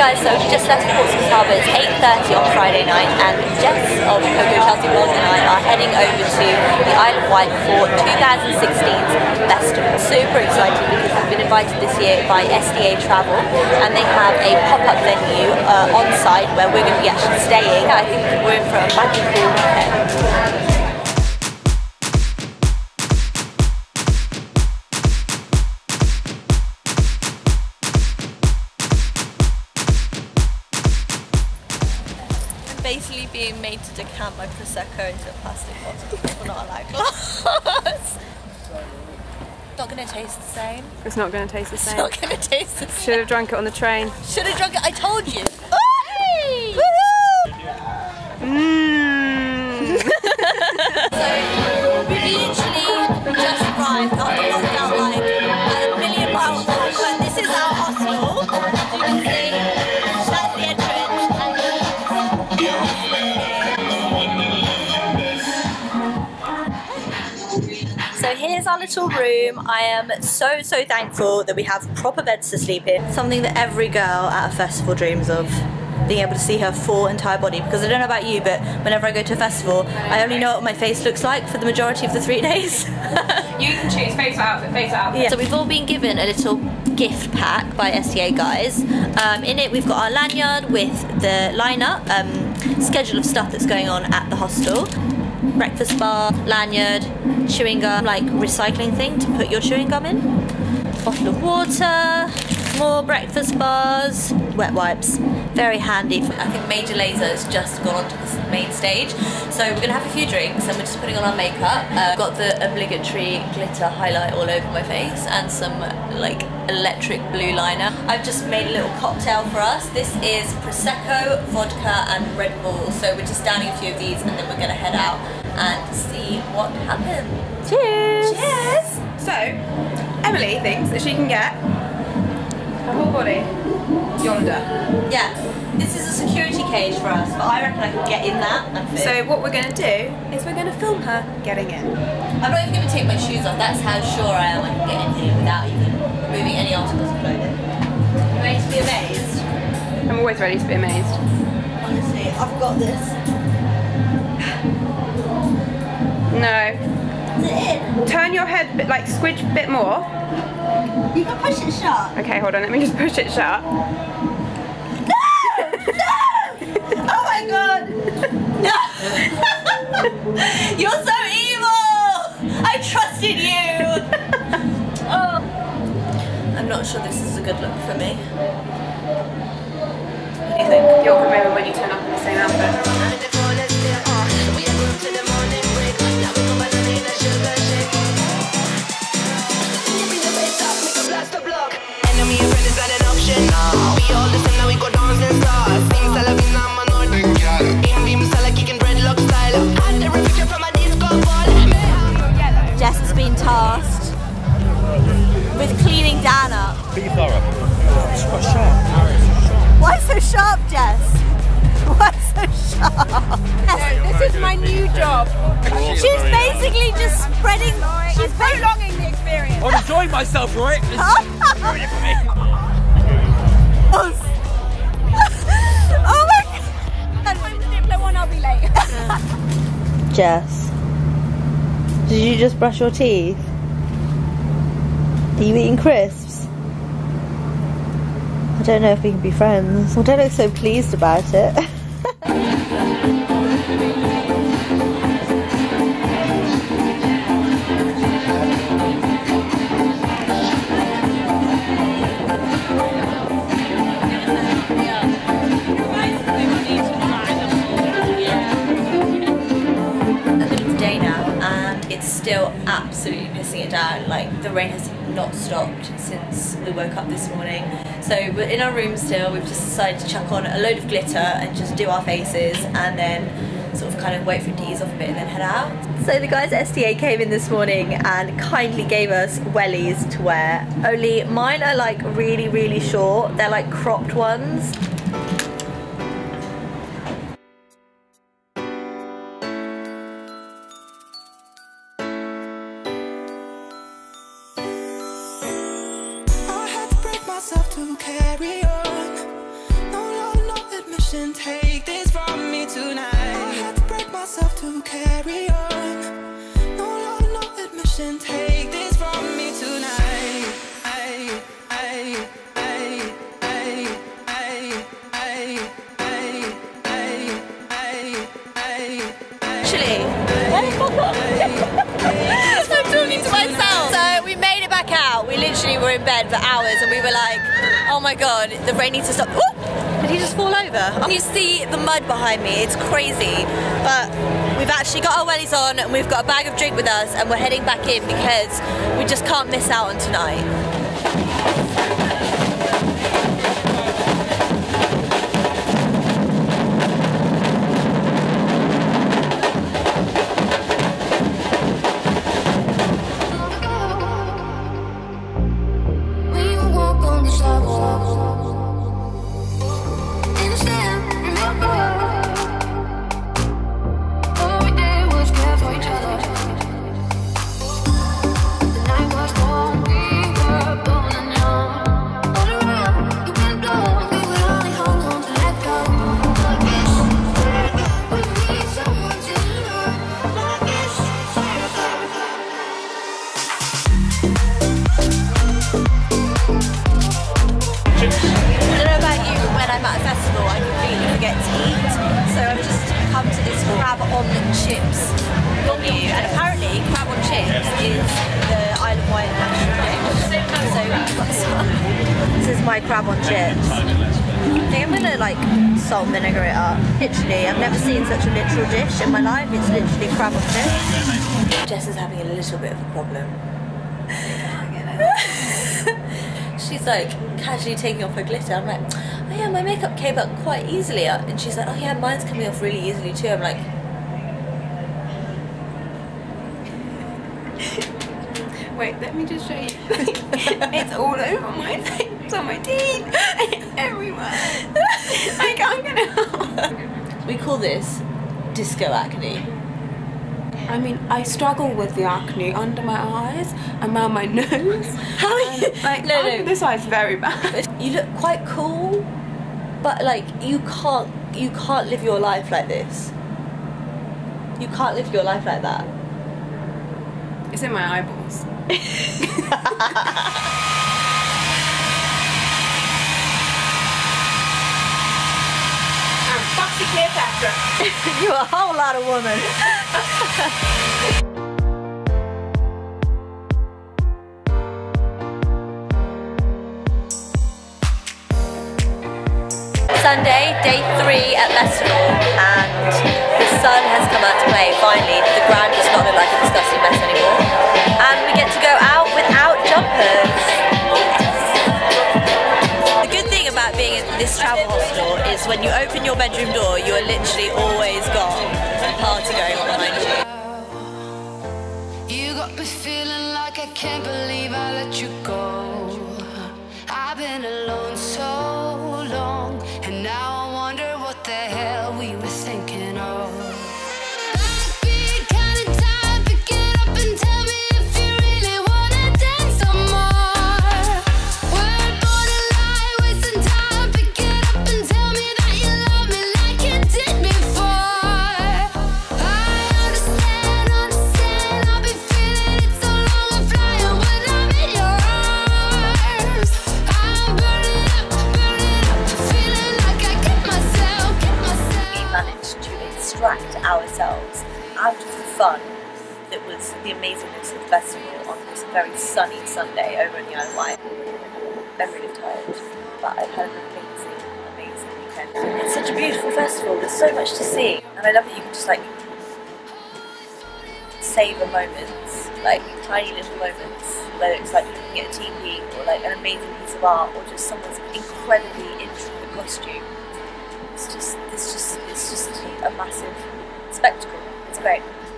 guys, so we just left Port St. Carver. It's 8:30 on Friday night, and Jess of CocoaChelsea Blog and I are heading over to the Isle of Wight for 2016's Bestival. Super excited because we've been invited this year by STA Travel, and they have a pop-up venue on site where we're going to be actually staying. I think we're in for a magical weekend. Basically being made to decant my Prosecco into a plastic bottle. People not allowed glass. Not going to taste the same. It's not going to taste the same. It's not going to taste the same. Should have drunk it on the train. Should have drunk it, I told you. Hey! Woohoo! Mmm. So, we literally just arrived after lockdown, like at 1,000,000 miles away, but this is our hostel. You can see. So here's our little room. I am so thankful that we have proper beds to sleep in. Something that every girl at a festival dreams of. Being able to see her full entire body, because I don't know about you, but whenever I go to a festival I only know what my face looks like for the majority of the 3 days. You can choose face outfit, face outfit. Yeah. So we've all been given a little gift pack by STA guys. In it we've got our lanyard with the lineup, schedule of stuff that's going on at the hostel. Breakfast bar, lanyard, chewing gum, like recycling thing to put your chewing gum in, bottle of water, more breakfast bars, wet wipes, very handy. I think Major Lazer has just gone onto the main stage, so we're gonna have a few drinks and we're just putting on our makeup. I've got the obligatory glitter highlight all over my face and some like electric blue liner. I've just made a little cocktail for us. This is Prosecco, vodka and Red Bull, so we're just downing a few of these and then we're gonna head out and see what happens. Cheers! Cheers! So, Emily thinks that she can get whole body yonder. Yeah, this is a security cage for us, but I reckon I can get in that. So what we're going to do is we're going to film her getting in. I'm not even going to take my shoes off. That's how sure I am I can get in here without even moving any articles of clothing. You ready to be amazed? I'm always ready to be amazed. Honestly, I've got this. No. Is it in? Turn your head, like squidge a bit more. You can push it shut. Okay, hold on, let me just push it shut. No! No! Oh my god! No! You're so evil! I trusted you! Oh. I'm not sure this is a good look for me. What do you think? You'll remember when you turn up in the same outfit. Jess has been tasked with cleaning Dan up. Be thorough. Why so sharp, Jess? Why so sharp? Yes, this is my new job. She's basically just spreading. She's prolonging the experience. I'm enjoying myself, right? Ruin it for me. Jess, did you just brush your teeth? Are you eating crisps? I don't know if we can be friends. I don't look so pleased about it. Absolutely pissing it down, like the rain has not stopped since we woke up this morning. So we're in our room still. We've just decided to chuck on a load of glitter and just do our faces and then sort of kind of wait for it to ease off a bit and then head out. So the guys at STA came in this morning and kindly gave us wellies to wear, only mine are like really short. They're like cropped ones. Carry on. No passion, take this from me tonight. I had to break myself to carry on. No love, no admission, take this from me tonight. Actually, I'm talking to myself. So we made it back out. We literally were in bed for hours and we were like, oh my god, the rain needs to stop. Ooh! Did he just fall over? And you see the mud behind me, it's crazy. But we've actually got our wellies on and we've got a bag of drink with us and we're heading back in because we just can't miss out on tonight. Crab on chips. I think I'm gonna like salt and vinegar it up. Literally, I've never seen such a literal dish in my life. It's literally crab on chips. Jess is having a little bit of a problem. She's like casually taking off her glitter. I'm like, oh yeah, my makeup came up quite easily. And she's like, oh yeah, mine's coming off really easily too. I'm like, wait, let me just show you. It's all over my face, it's on my teeth, everywhere. Like, I'm gonna. We call this disco acne. I mean, I struggle with the acne under my eyes and around my nose. How are you? Like, no. This eye's very bad. You look quite cool, but like, you can't live your life like this. You can't live your life like that. It's in my eyeballs. I'm Foxy Cleopatra. You're a whole lot of woman. Sunday, day 3 at Metrol, and the sun has come out to play. Finally, the ground does not look like a disgusting mess anymore. And we get to go out without jumpers. The good thing about being in this travel hostel is when you open your bedroom door, you are literally always got a party going on behind you. You got me feeling like I can't believe I let you go. I've been alone so long, and now I wonder what the hell we were thinking of. Ourselves out of the fun that was the amazingness of the festival on this very sunny Sunday over in the Isle of Wight. I'm really tired, but I've had an amazing weekend. It's such a beautiful festival, there's so much to see, and I love that you can just like savour moments, like tiny little moments, whether it's like looking at a TV or like an amazing piece of art or just someone's incredibly intricate costume. It's just a massive spectacle. It's great.